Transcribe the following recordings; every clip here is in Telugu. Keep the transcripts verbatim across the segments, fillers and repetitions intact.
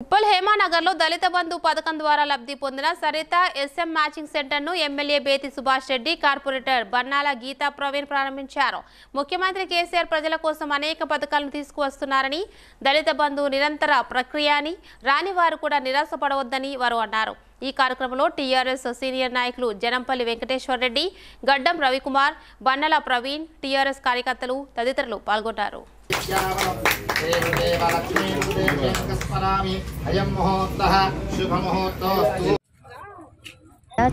Uppal Hemanagar lo Dalita Bandhu Padakam dwara labdi pondina Sarita S M Matching Center nu M L A Bheti Subhash Reddy, Corporator Bannala Geetha Praveen ప్రారంభించారు. Mukhyamantri K C R ప్రజల కోసం అనేక పథకాలను తీసుకువస్తున్నారని దళిత బంధు నిరంతర ప్రక్రియని రాని వారు కూడా నిరాశపడవద్దని వారు అన్నారు. ఈ కార్యక్రమంలో T R S సీనియర్ నాయకులు జనంపల్లి వెంకటేశ్వర రెడ్డి, గడ్డం Ravikumar, Bannala Praveen, T R S కార్యకర్తలు తదితరులు పాల్గొన్నారు.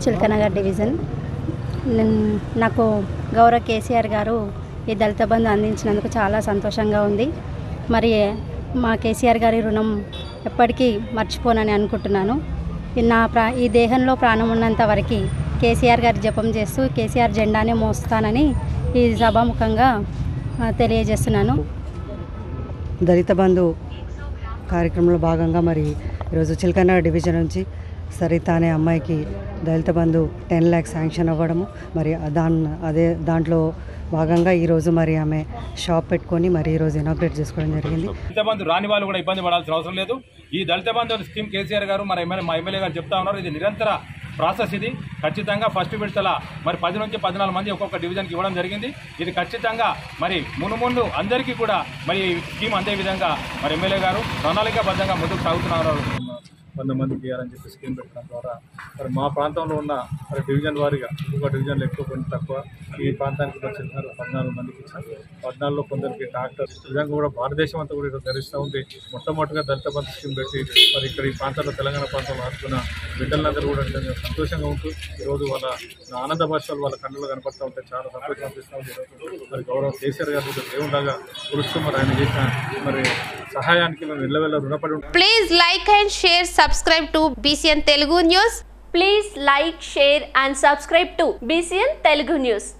Chilkanagar Division Nako Gaura K C R Garu, Dalita Bandhu Andinchiనందుకు చాలా సంతోషంగా ఉంది. మరి మా K C R గారి రుణం ఎప్పటికీ మర్చిపోనని అనుకుంటున్నాను. నా ఈ దేహంలో ప్రాణం ఉన్నంత వరకు K C R గారి జపం చేస్తూ K C R జెండానే మోస్తానని ఈ సభాముఖంగా తెలియజేస్తున్నాను. దళిత బంధు కార్యక్రమంలో భాగంగా మరి ఈరోజు చిల్కనగర్ డివిజన్ నుంచి సరిత అనే అమ్మాయికి దళిత బంధు టెన్ ల్యాక్స్ శాంక్షన్ అవ్వడము, మరి దాన్ అదే దాంట్లో భాగంగా ఈరోజు మరి ఆమె షాప్ పెట్టుకొని మరి ఈరోజు ఇనాగ్రేట్ చేసుకోవడం జరిగింది. దళిత బంధు రాని వాళ్ళు కూడా ఇబ్బంది పడాల్సిన అవసరం లేదు. ఈ Dalit Bandhu scheme K C R గారు మరి మా ఎమ్మెల్యే గారు చెప్తా ఉన్నారు. ఇది నిరంతర ప్రాసెస్. ఇది ఖచ్చితంగా ఫస్ట్ విడతల మరి పది నుంచి పద్నాలుగు మంది ఒక్కొక్క డివిజన్కి ఇవ్వడం జరిగింది. ఇది ఖచ్చితంగా మరి మునుముందు అందరికీ కూడా మరి స్కీమ్ అందే విధంగా మరి ఎమ్మెల్యే గారు ప్రణాళికాబద్ధంగా ముందుకు సాగుతున్నారు. కొంతమందికి అని చెప్పి స్కీమ్ పెట్టడం ద్వారా మరి మా ప్రాంతంలో ఉన్న మరి డివిజన్ వారిగా ఇంకొక డివిజన్లు ఎక్కువ కొన్ని తక్కువ ఈ ప్రాంతానికి వచ్చినారు. పద్నాలుగు మందికి ఇచ్చారు. పద్నాలుగులో కొందరికి డాక్టర్ నిజంగా కూడా భారతదేశం అంతా కూడా ఇక్కడ ధరిస్తూ ఉంది. మొట్టమొదటిగా దళిత బంధు స్కీమ్ పెట్టి మరి ఇక్కడ ఈ ప్రాంతాల్లో తెలంగాణ ప్రాంతంలో ఆడుతున్న బిడ్డలందరూ కూడా నిజంగా సంతోషంగా ఉంటూ ఈరోజు వాళ్ళ ఆనంద భాషలు వాళ్ళ కన్నులు కనపడుతూ ఉంటాయి. చాలా సంతోషం అనిపిస్తూ ఉంటుంది. మరి గౌరవ K C R గారు దేవుండగా కురుస్తూ మరి ఆయన చేసిన మరి సహాయానికి మేము వెళ్ళవెళ్ళ రుణపడి ఉంటాం. Please like and share subscribe to B C N Telugu News. Please like, share and subscribe to B C N Telugu News.